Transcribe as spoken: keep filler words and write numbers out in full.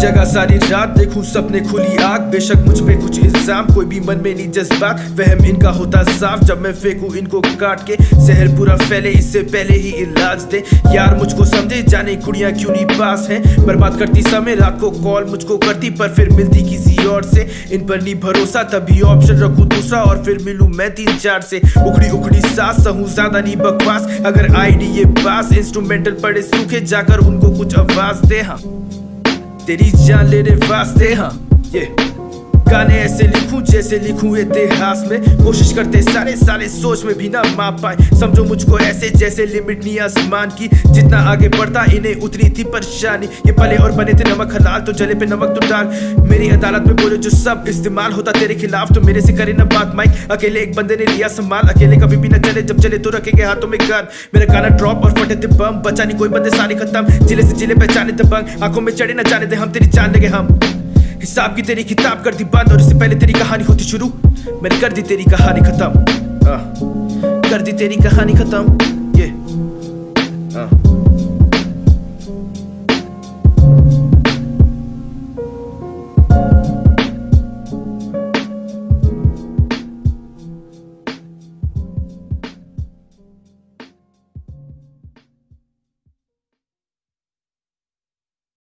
जगह सारी रात देखूं सपने खुली आग, बेशक मुझ पे कुछ इल्जाम, कोई भी मन में नहीं जज्बात, वहम इनका होता साफ जब मैं फेंकूं इनको काट के। शहर पूरा फैले इससे पहले ही इलाज दे, यार मुझको समझे जाने कुड़ियां क्यों नहीं पास हैं। बर्बाद करती समय रात को कॉल मुझको करती, पर फिर मिलती किसी और से। इन पर नहीं भरोसा तभी ऑप्शन रखूं दूसरा, और फिर मिलूं मैं तीन चार से। उखड़ी उखड़ी सांस सहूं ज्यादा नहीं बकवास, अगर आईडी ये पास इंस्ट्रूमेंटल पड़े सूखे, जाकर उनको कुछ आवाज दे। हाँ तेरी जान लेने वास्ते, हाँ ये गाने ऐसे लिखूं जैसे लिखूं इतिहास में। कोशिश करते सारे सारे सोच में भी ना माप पाए, समझो मुझको ऐसे जैसे लिमिट नहीं आसमान की। जितना आगे बढ़ता इन्हें उतनी थी परेशानी, ये पले और बने थे नमक हलाल, तो जले पे नमक तो डाल। मेरी अदालत में बोले जो सब इस्तेमाल होता तेरे खिलाफ, तो मेरे से करे ना बात माइक। अकेले एक बंदे ने लिया संभाल, अकेले कभी भी ना चले, जब चले तो रखेंगे हाथों में गान। मेरा गाना ड्रॉप और फटे थे बम, बचा नहीं कोई बंदे सारे खत्म, जिले से जिले पहचाने थे बंग। आंखों में चढ़े ना जाने दे हम, तेरी जान लेंगे हम। हिसाब की तेरी किताब कर दी बंद, और इससे पहले तेरी कहानी होती शुरू, मैंने कर दी तेरी कहानी खत्म, कर दी तेरी कहानी खत्म।